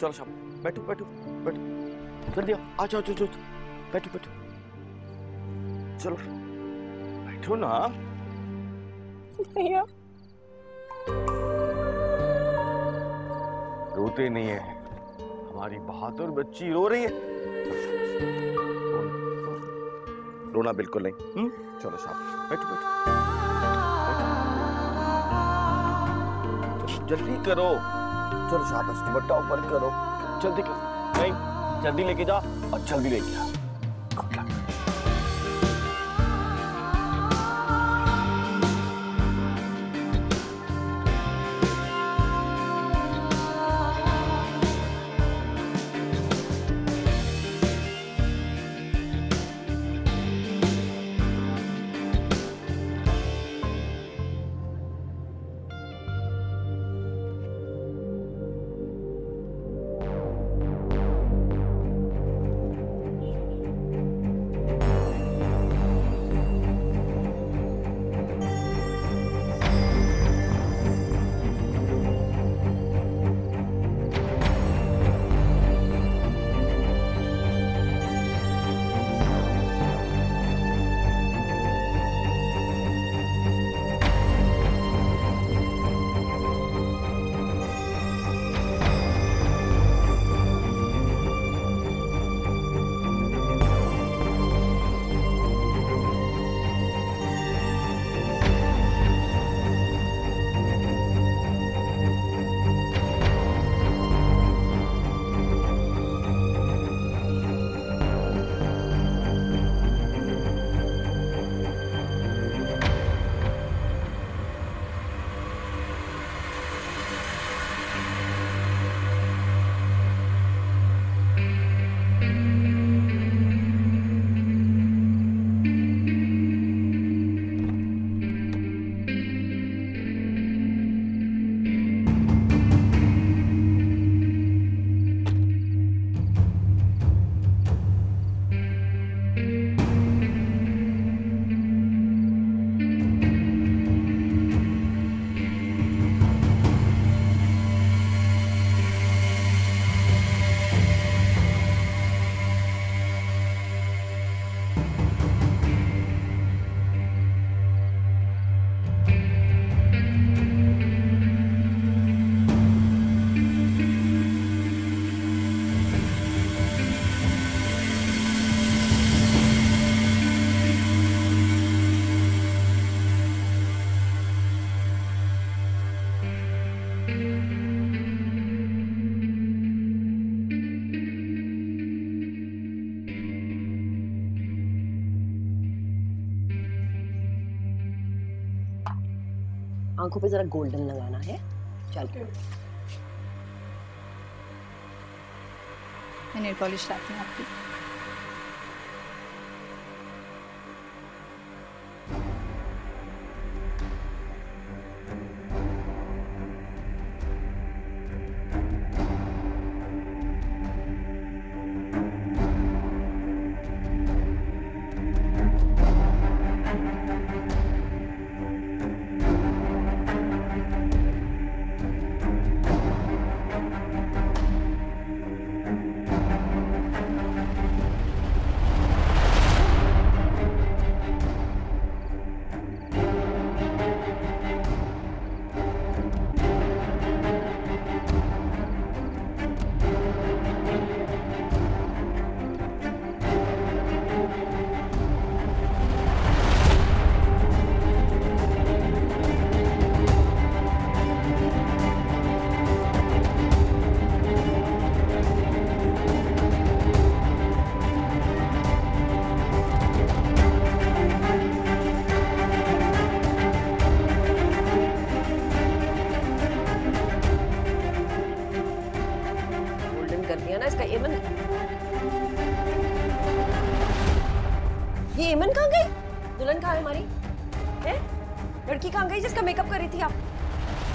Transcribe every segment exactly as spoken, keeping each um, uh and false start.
चलो शाम बैठो बैठो बैठो जल्दी आ जाओ जाओ बैठो बैठो चलो बैठो ना भैया। रोते नहीं है, हमारी बहादुर बच्ची रो रही है। रोना बिल्कुल नहीं। हुँ? चलो शाम बैठो बैठो जल्दी करो। चलो शाम दुपट्टा ऊपर करो, जल्दी करो। नहीं जल्दी लेके जा और जल्दी लेके आ। आंखों पे जरा गोल्डन लगाना है। चल मैं नेल पॉलिश लाती हूँ आपकी।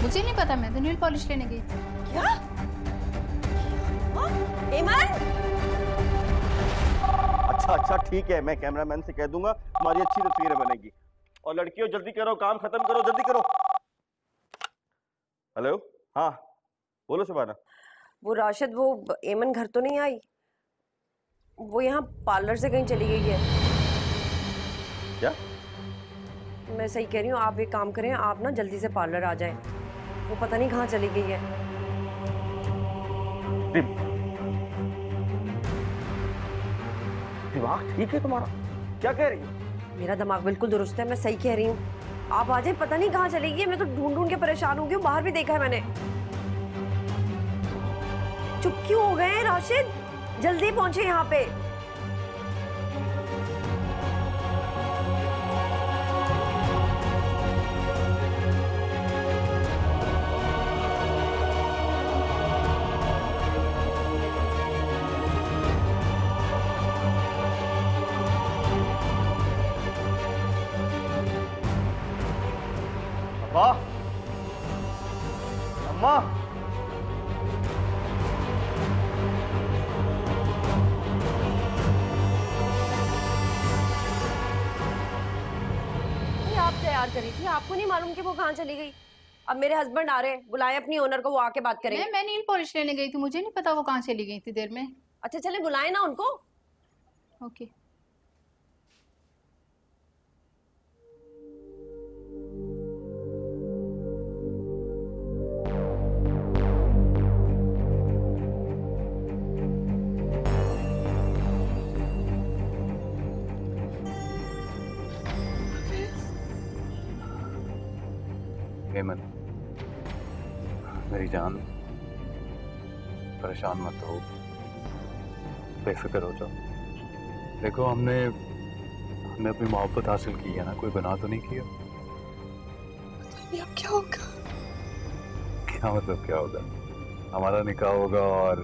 मुझे नहीं पता, मैं तो नील पॉलिश लेने गई थी। क्या? ईमान? अच्छा अच्छा ठीक है, मैं कैमरामैन से कह दूंगा, हमारी अच्छी तस्वीरें बनेगी। और लड़कियों जल्दी करो, काम खत्म करो, जल्दी करो। हेलो, हाँ बोलो शबाना। वो राशिद, वो ऐमन घर तो नहीं आई? वो यहाँ पार्लर से कहीं चली गई है क्या? मैं सही कह रही हूँ? आप एक काम करें, आप ना जल्दी से पार्लर आ जाएं। वो पता नहीं कहाँ चली गई है। दिमाग ठीक है तुम्हारा? क्या कह रही हो? मेरा दिमाग बिल्कुल दुरुस्त है, मैं सही कह रही हूँ। आप आ जाए, पता नहीं कहाँ चली गई है। मैं तो ढूंढ ढूंढ के परेशान हो गई हूँ, बाहर भी देखा है मैंने। चुप क्यों हो गए राशिद? जल्दी पहुंचे यहाँ पे। अम्मा, आप तैयार करी थी, आपको नहीं मालूम कि वो कहाँ चली गई? अब मेरे हस्बैंड आ रहे हैं, बुलाएं अपनी ओनर को, वो आके बात करेंगे। मैं, मैं नील पॉलिश लेने गई थी, मुझे नहीं पता वो कहाँ चली गई थी देर में। अच्छा चले, बुलाएं ना उनको। ओके। ऐमन, मेरी जान, परेशान मत हो, बेफिक्र हो जाओ। देखो, हमने हमने अपनी मोहब्बत हासिल की है ना, कोई गुनाह तो नहीं किया। मतलब अब क्या होगा? क्या मतलब क्या होगा? हमारा निकाह होगा और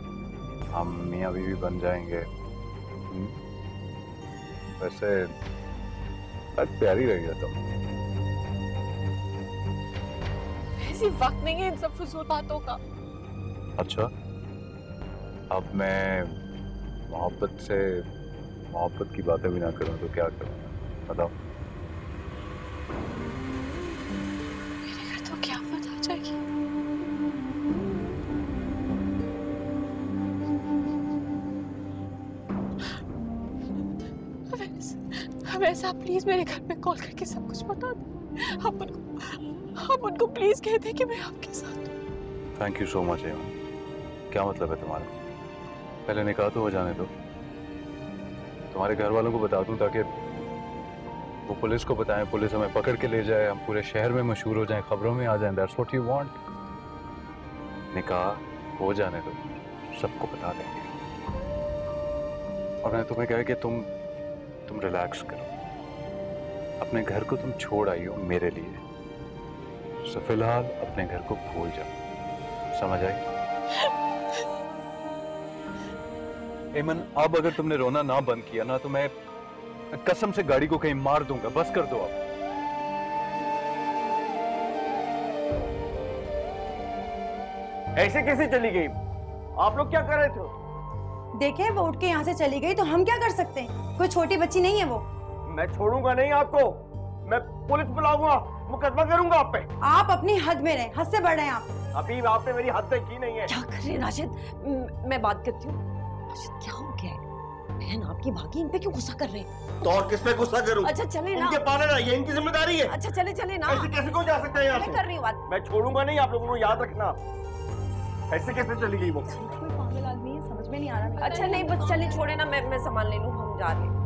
हम मियाँ बीवी बन जाएंगे। वैसे बस प्यारी रही है तुम। वक्त नहीं है इन सब फजूल बातों का। अच्छा, अब मैं मोहब्बत से मोहब्बत की बातें भी ना करूं तो क्या करूं? बताओ। मेरे घर तो क्या बात आ जाएगी? वैसा प्लीज मेरे घर पे कॉल करके सब कुछ बता दो। अपन को आप उनको प्लीज कह दें कि मैं आपके साथ हूँ। Thank you so much Aiman. क्या मतलब है तुम्हारा? पहले निकाह तो हो जाने दो। तुम्हारे घर वालों को बता दूं ताकि वो पुलिस को बताएं, पुलिस हमें पकड़ के ले जाए, हम पूरे शहर में मशहूर हो जाएं, खबरों में आ जाएं। That's what you want. निकाह हो जाने दो, सबको बता देंगे। और मैंने तुम्हें कहा कि तुम तुम रिलैक्स करो। अपने घर को तुम छोड़ आई हो मेरे लिए, तो फिलहाल अपने घर को भूल जाओ। समझ आई? ऐमन, अब अगर तुमने रोना ना बंद किया ना तो मैं कसम से गाड़ी को कहीं मार दूंगा। बस कर दो आप। ऐसे कैसे चली गई? आप लोग क्या कर रहे थे? देखे, वो उठ के यहाँ से चली गई तो हम क्या कर सकते हैं? कोई छोटी बच्ची नहीं है वो। मैं छोड़ूंगा नहीं आपको, मैं पुलिस बुलाऊंगा, मुकदमा करूंगा आप पे। आप अपनी हद में रहें, हद से बढ़ रहे हैं आप। अभी आपने मेरी हद तक की नहीं है। क्या कर रहे हैं राशिद? मैं बात करती हूँ। राशिद क्या हो गया है? बहन आपकी भागी, इन पे क्यों गुस्सा कर रहे हैं? तो और किस पे गुस्सा करूँ? अच्छा चले ना, उनके पालन है, ये इनकी जिम्मेदारी है। अच्छा चले चले ना। ऐसे कैसे कोई जा सकता है यहाँ से? कर रही हूँ बात। मैं छोड़ूंगा नहीं आप लोगों को, याद रखना। ऐसे कैसे चली गई वो? कोई पागल आदमी है, समझ में नहीं आ रहा। अच्छा नहीं, बस चले, छोड़े ना, मैं मैं सामान ले लूँ, हम जा रहे हैं।